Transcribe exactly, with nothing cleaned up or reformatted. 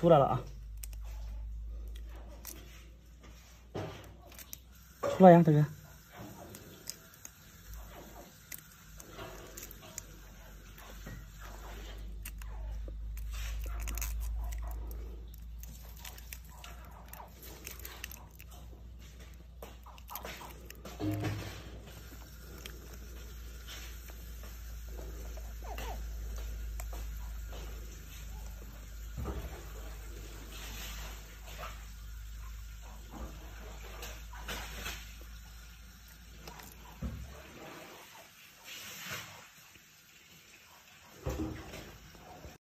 出来了啊！出来呀，大哥！嗯